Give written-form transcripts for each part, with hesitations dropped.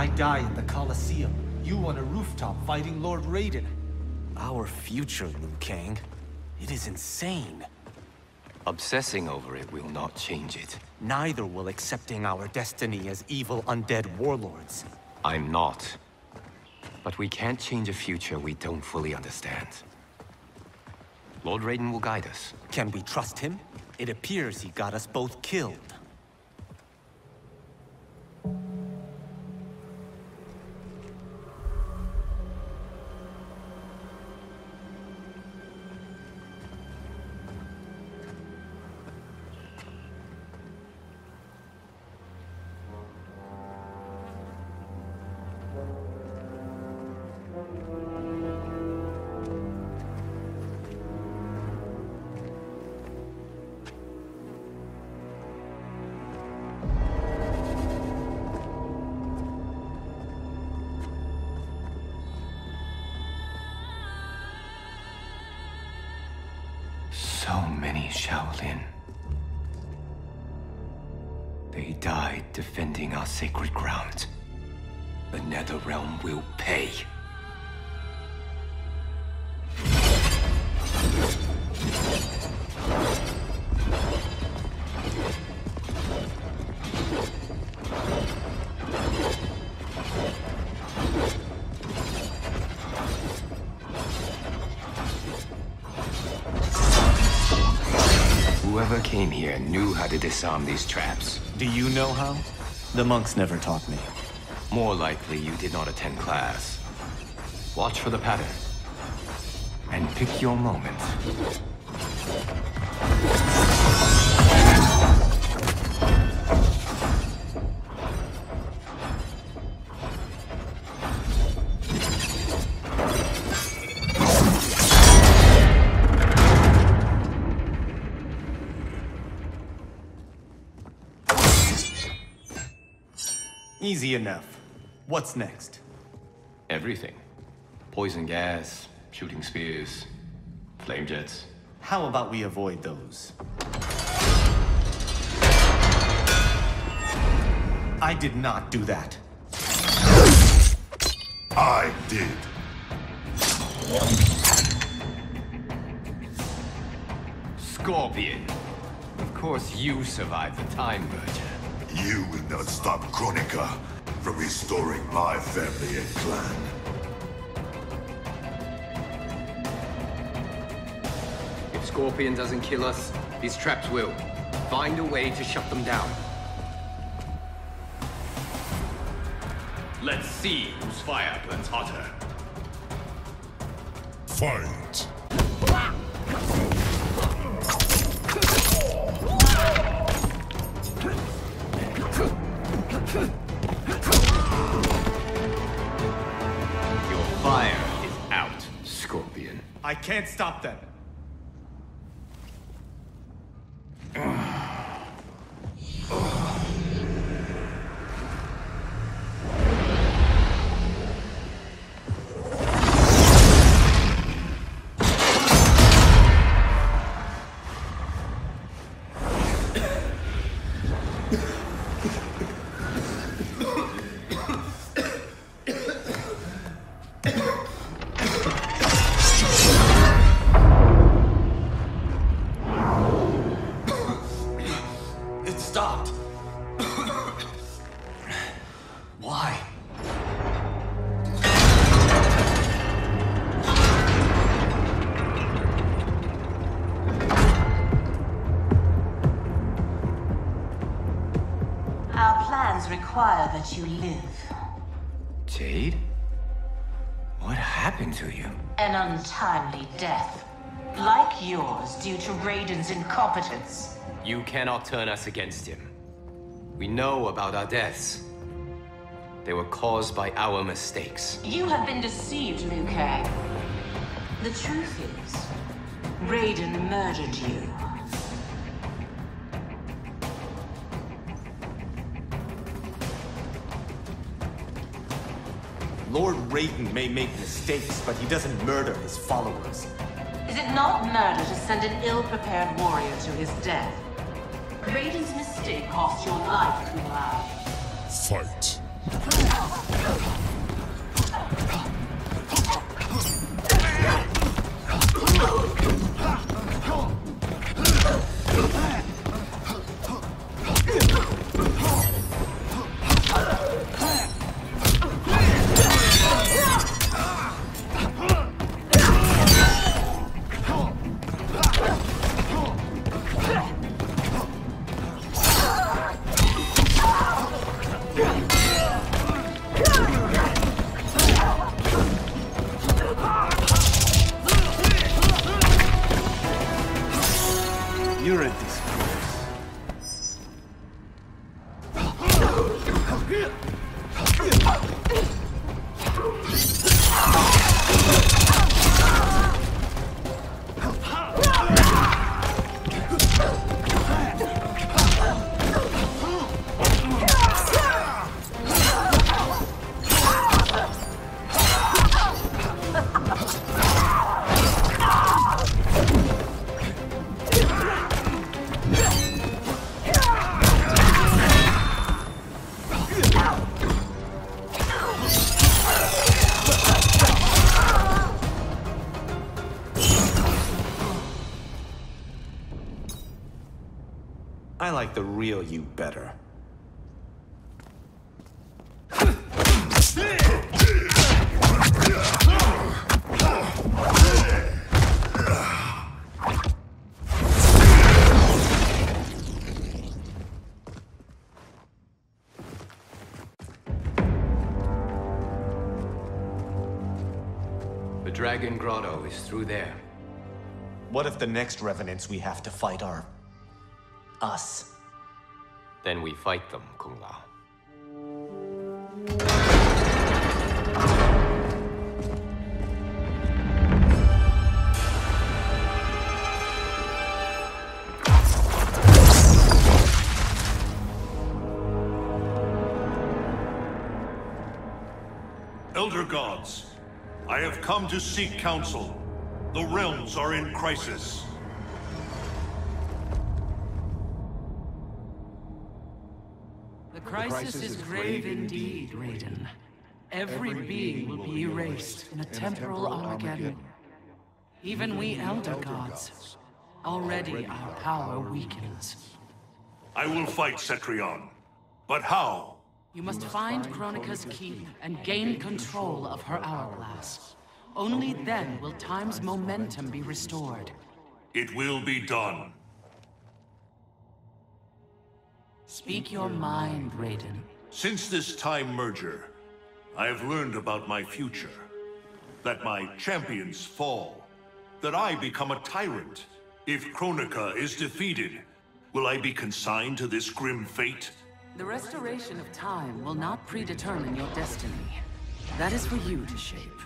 I die in the Colosseum. You on a rooftop fighting Lord Raiden. Our future, Liu Kang. It is insane. Obsessing over it will not change it. Neither will accepting our destiny as evil undead warlords. I'm not. But we can't change a future we don't fully understand. Lord Raiden will guide us. Can we trust him? It appears he got us both killed. So many Shaolin. They died defending our sacred ground. The Netherrealm will pay. Whoever came here knew how to disarm these traps. Do you know how? The monks never taught me. More likely you did not attend class. Watch for the pattern. And pick your moment. Easy enough. What's next? Everything. Poison gas, shooting spears, flame jets. How about we avoid those? I did not do that. I did. Scorpion. Of course you survived the time merger. You will not stop Kronika from restoring my family and clan. If Scorpion doesn't kill us, these traps will. Find a way to shut them down. Let's see whose fire burns hotter. Fight! I can't stop them. Require that you live. Jade? What happened to you? An untimely death. Like yours, due to Raiden's incompetence. You cannot turn us against him. We know about our deaths. They were caused by our mistakes. You have been deceived, Liu Kang. The truth is, Raiden murdered you. Lord Raiden may make mistakes, but he doesn't murder his followers. Is it not murder to send an ill-prepared warrior to his death? Raiden's mistake cost your life, Kumar. Fight. like the real you better. The Dragon Grotto is through there. What if the next Revenants we have to fight are... us? Then we fight them, Kung Lao. Elder Gods, I have come to seek counsel. The realms are in crisis. The crisis is grave indeed, Raiden. Every being will be erased in a temporal Armageddon. Even we Elder Gods, already our power weakens. I will fight, Cetrion. But how? You must find Kronika's key and gain control of her hourglass. Only then will time's momentum be restored. It will be done. Speak your mind, Raiden. Since this time merger, I have learned about my future. That my champions fall. That I become a tyrant. If Kronika is defeated, will I be consigned to this grim fate? The restoration of time will not predetermine your destiny. That is for you to shape.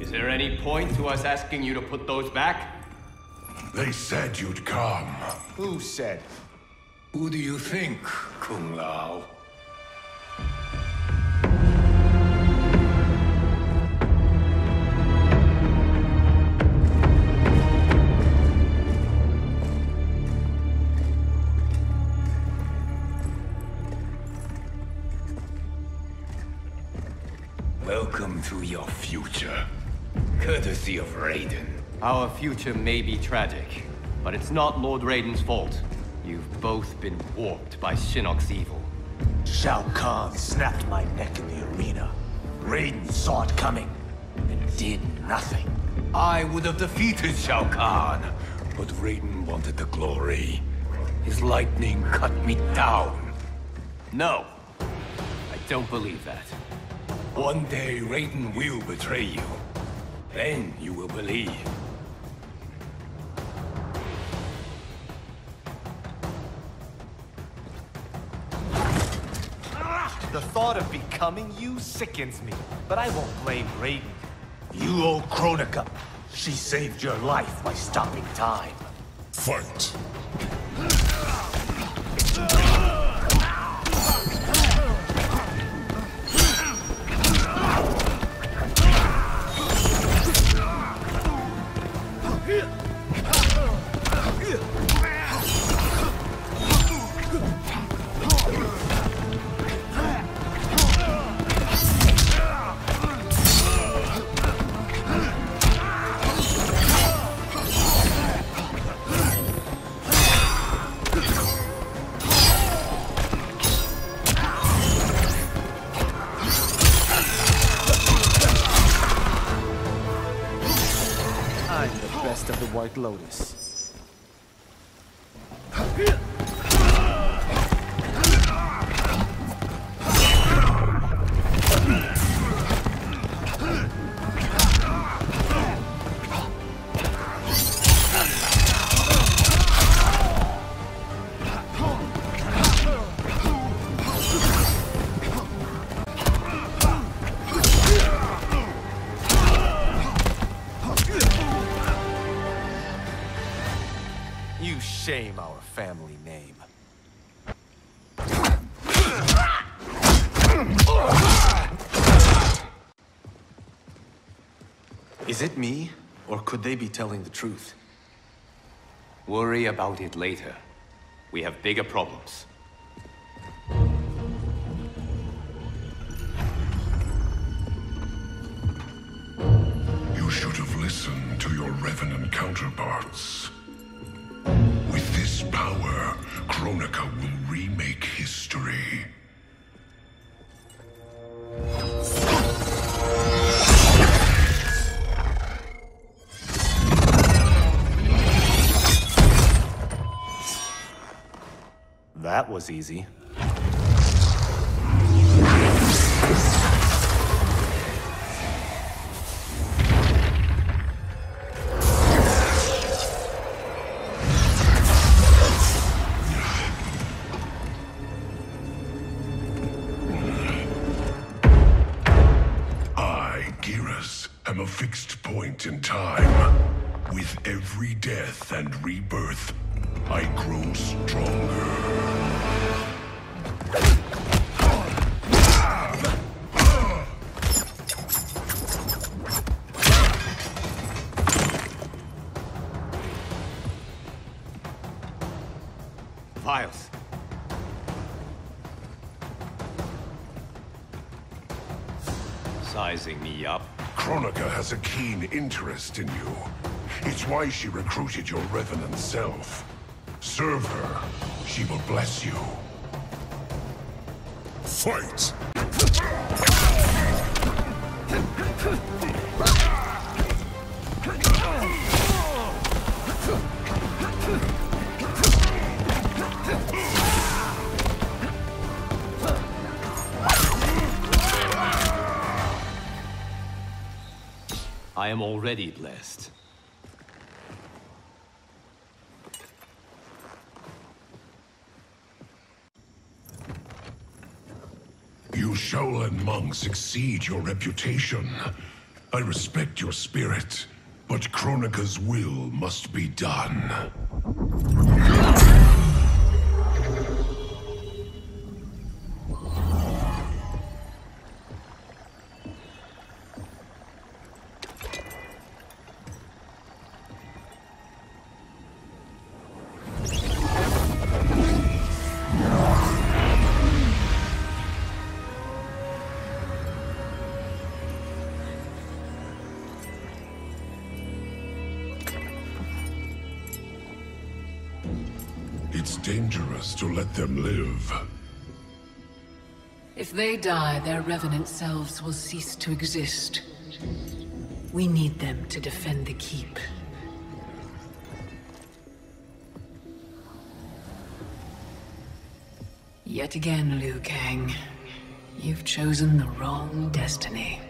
Is there any point to us asking you to put those back? They said you'd come. Who said? Who do you think, Kung Lao? Welcome to your future. Courtesy of Raiden. Our future may be tragic, but it's not Lord Raiden's fault. You've both been warped by Shinnok's evil. Shao Kahn snapped my neck in the arena. Raiden saw it coming, and did nothing. I would have defeated Shao Kahn, but Raiden wanted the glory. His lightning cut me down. No, I don't believe that. One day Raiden will betray you. Then you will believe. The thought of becoming you sickens me, but I won't blame Raiden. You owe Kronika. She saved your life by stopping time. Fight. Lotus. Shame our family name. Is it me, or could they be telling the truth? Worry about it later. We have bigger problems. You should have listened to your Revenant counterparts. With this power, Kronika will remake history. That was easy. I, Geras, am a fixed point in time. With every death and rebirth, I grow stronger. Files. Sizing me up. Kronika has a keen interest in you. It's why she recruited your Revenant self. Serve her. She will bless you. Fight! I am already blessed. You Shaolin monks exceed your reputation. I respect your spirit, but Kronika's will must be done. It's dangerous to let them live. If they die, their Revenant selves will cease to exist. We need them to defend the keep. Yet again, Liu Kang. You've chosen the wrong destiny.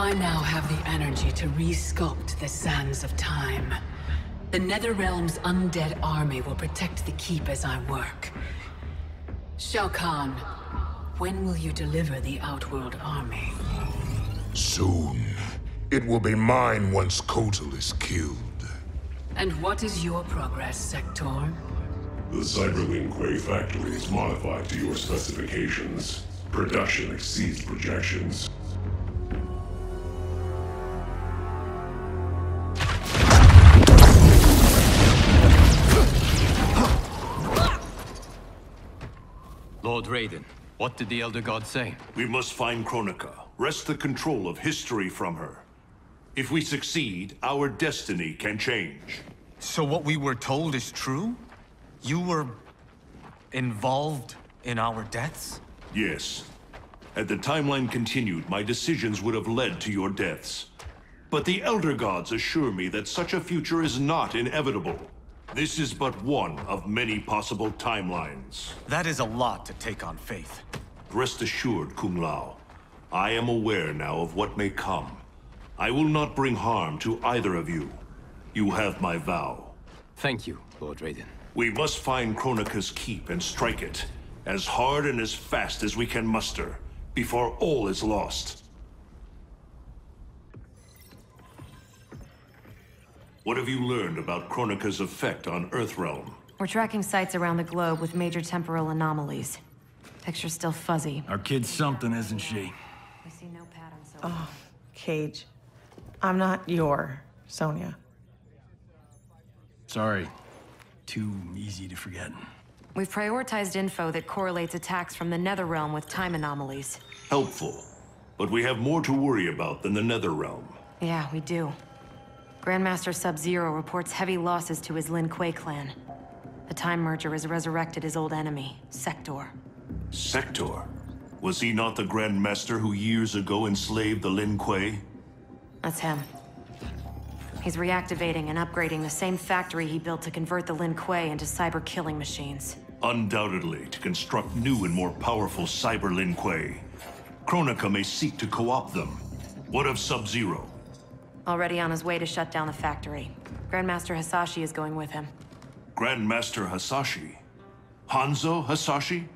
I now have the energy to re-sculpt the Sands of Time. The Netherrealm's undead army will protect the keep as I work. Shao Kahn, when will you deliver the Outworld army? Soon. It will be mine once Kotal is killed. And what is your progress, Sektor? The Cyberling Quay Factory is modified to your specifications. Production exceeds projections. Lord Raiden, what did the Elder Gods say? We must find Kronika, wrest the control of history from her. If we succeed, our destiny can change. So what we were told is true? You were involved in our deaths? Yes. Had the timeline continued, my decisions would have led to your deaths. But the Elder Gods assure me that such a future is not inevitable. This is but one of many possible timelines. That is a lot to take on faith. Rest assured, Kung Lao. I am aware now of what may come. I will not bring harm to either of you. You have my vow. Thank you, Lord Raiden. We must find Kronika's keep and strike it, as hard and as fast as we can muster, before all is lost. What have you learned about Kronika's effect on Earthrealm? We're tracking sites around the globe with major temporal anomalies. Picture's still fuzzy. Our kid's something, isn't she? We see no pattern so far. Oh, Cage. I'm not your Sonya. Sorry. Too easy to forget. We've prioritized info that correlates attacks from the Netherrealm with time anomalies. Helpful. But we have more to worry about than the Netherrealm. Yeah, we do. Grandmaster Sub-Zero reports heavy losses to his Lin Kuei clan. The Time Merger has resurrected his old enemy, Sektor. Sektor? Was he not the Grandmaster who years ago enslaved the Lin Kuei? That's him. He's reactivating and upgrading the same factory he built to convert the Lin Kuei into cyber-killing machines. Undoubtedly, to construct new and more powerful cyber-Lin Kuei. Kronika may seek to co-opt them. What of Sub-Zero? Already on his way to shut down the factory. Grandmaster Hasashi is going with him. Grandmaster Hasashi? Hanzo Hasashi?